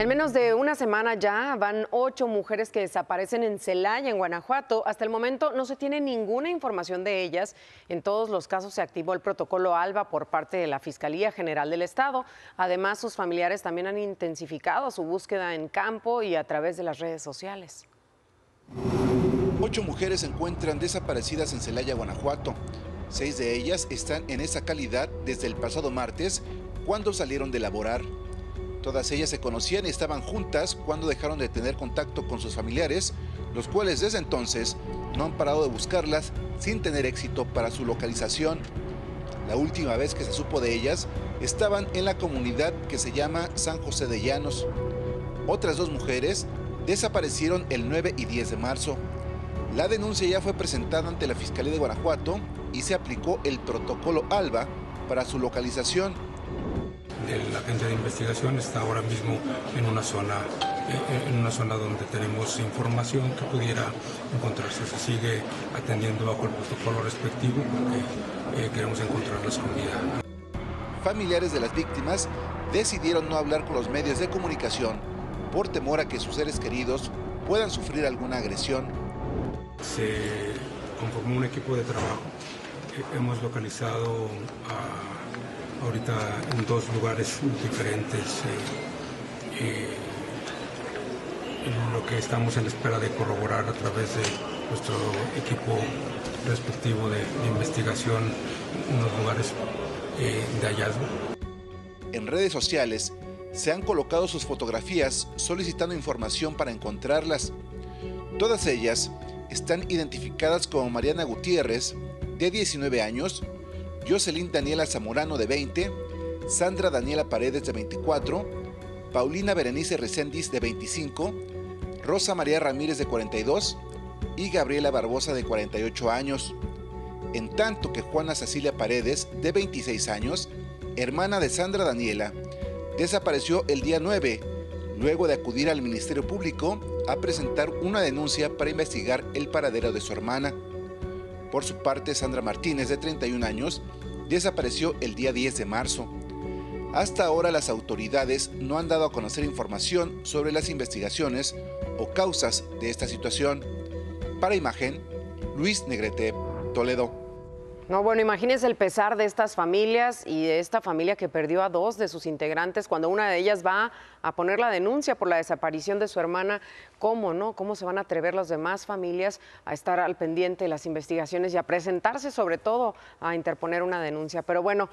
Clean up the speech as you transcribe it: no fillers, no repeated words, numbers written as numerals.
En menos de una semana ya van 8 mujeres que desaparecen en Celaya, en Guanajuato. Hasta el momento no se tiene ninguna información de ellas. En todos los casos se activó el protocolo ALBA por parte de la Fiscalía General del Estado. Además, sus familiares también han intensificado su búsqueda en campo y a través de las redes sociales. 8 mujeres se encuentran desaparecidas en Celaya, Guanajuato. 6 de ellas están en esa calidad desde el pasado martes, cuando salieron de laborar. Todas ellas se conocían y estaban juntas cuando dejaron de tener contacto con sus familiares, los cuales desde entonces no han parado de buscarlas sin tener éxito para su localización. La última vez que se supo de ellas, estaban en la comunidad que se llama San José de Llanos. Otras 2 mujeres desaparecieron el 9 y 10 de marzo. La denuncia ya fue presentada ante la Fiscalía de Guanajuato y se aplicó el protocolo ALBA para su localización. El agente de investigación está ahora mismo en una zona donde tenemos información que pudiera encontrarse. Se sigue atendiendo bajo el protocolo respectivo porque queremos encontrarlas con vida. Familiares de las víctimas decidieron no hablar con los medios de comunicación por temor a que sus seres queridos puedan sufrir alguna agresión. Se conformó un equipo de trabajo. Hemos localizado ahorita en 2 lugares diferentes lo que estamos en espera de corroborar a través de nuestro equipo respectivo de investigación, unos lugares de hallazgo. En redes sociales se han colocado sus fotografías solicitando información para encontrarlas. Todas ellas están identificadas como Mariana Gutiérrez, de 19 años, Jocelyn Daniela Zamorano, de 20, Sandra Daniela Paredes, de 24, Paulina Berenice Reséndiz, de 25, Rosa María Ramírez, de 42 y Gabriela Barbosa, de 48 años. En tanto que Juana Cecilia Paredes, de 26 años, hermana de Sandra Daniela, desapareció el día 9, luego de acudir al Ministerio Público a presentar una denuncia para investigar el paradero de su hermana. Por su parte, Sandra Martínez, de 31 años, desapareció el día 10 de marzo. Hasta ahora, las autoridades no han dado a conocer información sobre las investigaciones o causas de esta situación. Para Imagen, Luis Negrete, Toledo. No, bueno, imagínense el pesar de estas familias y de esta familia que perdió a 2 de sus integrantes cuando una de ellas va a poner la denuncia por la desaparición de su hermana. ¿Cómo no? ¿Cómo se van a atrever las demás familias a estar al pendiente de las investigaciones y a presentarse, sobre todo, a interponer una denuncia? Pero bueno.